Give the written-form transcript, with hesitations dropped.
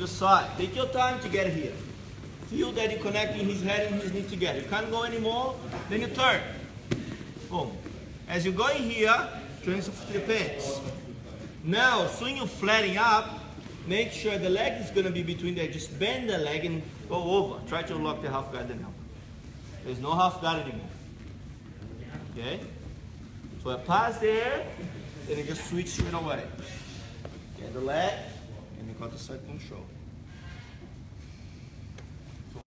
Just saw it. Take your time to get here. Feel that you're connecting his head and his knee together. You can't go anymore, then you turn. Boom. As you're going here, transfer to the pants. Now, swing you flattening up, make sure the leg is going to be between there. Just bend the leg and go over. Try to lock the half guard now. There's no half guard anymore. Okay? So I pass there, then I just switch it away. Get the leg, and you got the side control.